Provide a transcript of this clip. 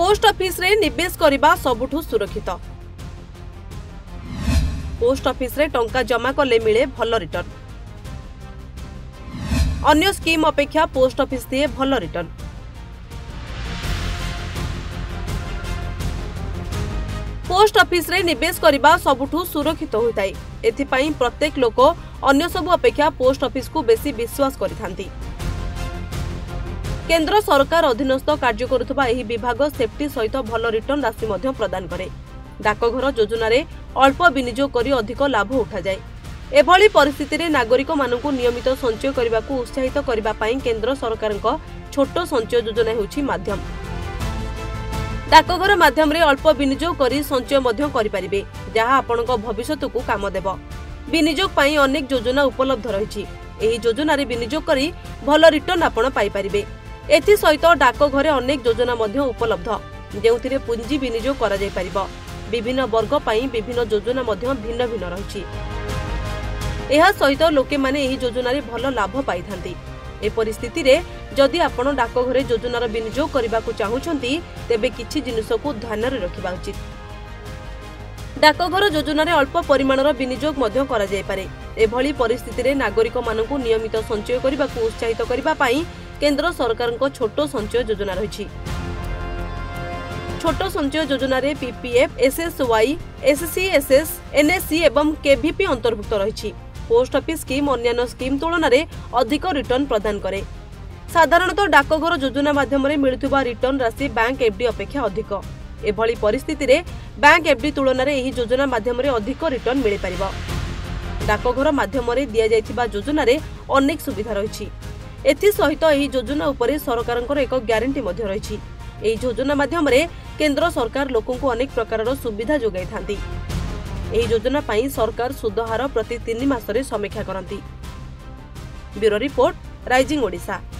Post office रे निवेश करिबा सबुठु सुरक्षित। पोस्ट ऑफिस रे टंका जमा कले मिले भल रिटर्न। अन्य स्कीम अपेक्षा पोस्ट ऑफिस दिए भल रिटर्न। पोस्ट ऑफिस रे निवेश करिबा सबुठु सुरक्षित होइताई। एथिपाई प्रत्येक लोक अन्य सबु अपेक्षा पोस्ट ऑफिस को बेसी विश्वास करिथांती। केंद्र सरकार अधीनस्थ कार्य करुवा एही विभाग सेफ्टी सहित भल रिटर्न राशि मध्य प्रदान करे। डाकघर योजन अल्प विनियोग करी अधिक लाभ उठा जाए। एभली परिस्थिति नागरिक मानक नियमित संचय करने को उत्साहित करने केंद्र सरकार छोट संचय योजना होध्यम। डाकघर मध्यम अल्प विनियोग कर संचय जहां आपण भविष्य को काम देव। विनियोग अनेक योजना उपलब्ध रही। योजन विनियोग कर भल रिटर्न आपण पाइपर। एसत डाकघर अनेक योजना उपलब्ध जो पुंजी विनियोग कर विभिन्न वर्ग पर विभिन्न योजना भिन्न भिन्न रही। यह सहित लोके माने एही योजना रे भल लाभ पाइथांती। ए परिस्थिति रे जदि आपण डाकघर योजना रे विनियोग करबा को चाहूछंती तेबे किछि जिनिस को ध्यान रे रखिबा उचित। डाकघर योजना रे अल्प परिमाण रे विनियोग मध्य करा जाय पारे। ए भली परिस्थिति रे नागरिक मानकु नियमित संचय करबा को उत्साहित करबा पई केंद्र सरकार को छोटो संचय योजना रहिछि। छोट संचय योजना रे पीपीएफ, एसएसवाई, एससीएसएस, एनएससी एवं केवीपी अंतर्भुक्त रहिछि। पोस्ट ऑफिस स्कीम अन्य स्कीम तुलन में अधिक रिटर्न प्रदान करे। साधारणतः डाकघर योजना माध्यम रे मिलुवा रिटर्न राशि बैंक एफडी अपेक्षा अधिक। एभली परिस्थिति रे बैंक एफडी तुलन में यह योजना माध्यम रे अधिक रिटर्न मिल पारिबो। डाकघर माध्यम रे दिया जायथिबा योजना रे अनेक सुविधा रहिछि। एथि सहित यह योजना उपरे सरकारनकर एक ग्यारंटी मध्ये रहिछि। एही योजना माध्यम रे केंद्र सरकार लोकों को अनेक प्रकार सुविधा जोगाई थांती। एही योजना पाई सरकार सुदहार प्रति 3 मासरे समीक्षा करती। Bureau report, rising Odisha.